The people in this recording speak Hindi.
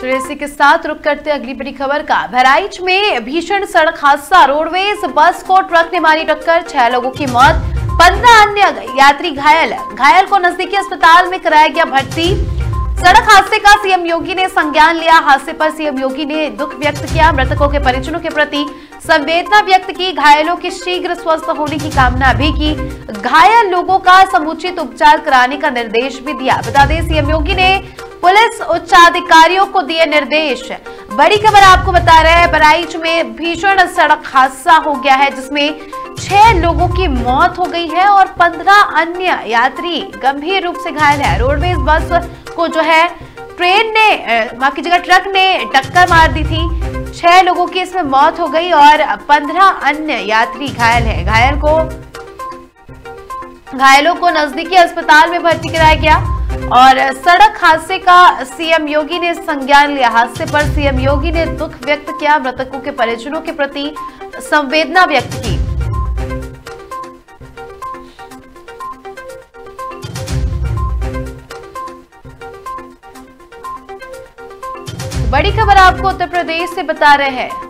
सुरेशी के साथ रुक करते अगली बड़ी खबर का। बहराइच में भीषण सड़क हादसा, रोडवेज बस को ट्रक ने मारी टक्कर, 6 लोगों की मौत, 15 अन्य यात्री घायल। घायल को नजदीकी अस्पताल में कराया गया भर्ती। सड़क हादसे का सीएम योगी ने संज्ञान लिया। हादसे पर सीएम योगी ने दुख व्यक्त किया, मृतकों के परिजनों के प्रति संवेदना व्यक्त की, घायलों के शीघ्र स्वस्थ होने की कामना भी की, घायल लोगों का समुचित उपचार कराने का निर्देश भी दिया। बता दें सीएम योगी ने पुलिस उच्चाधिकारियों को दिए निर्देश। बड़ी खबर आपको बता रहे हैं, बहराइच में भीषण सड़क हादसा हो गया है जिसमें 6 लोगों की मौत हो गई है और 15 अन्य यात्री गंभीर रूप से घायल है। रोडवेज बस को जो है ट्रेन ने माफ कीजिएगा ट्रक ने टक्कर मार दी थी। 6 लोगों की इसमें मौत हो गई और 15 अन्य यात्री घायल है। घायलों को नजदीकी अस्पताल में भर्ती कराया गया और सड़क हादसे का सीएम योगी ने संज्ञान लिया। हादसे पर सीएम योगी ने दुख व्यक्त किया, मृतकों के परिजनों के प्रति संवेदना व्यक्त की। बड़ी खबर आपको उत्तर प्रदेश से बता रहे हैं।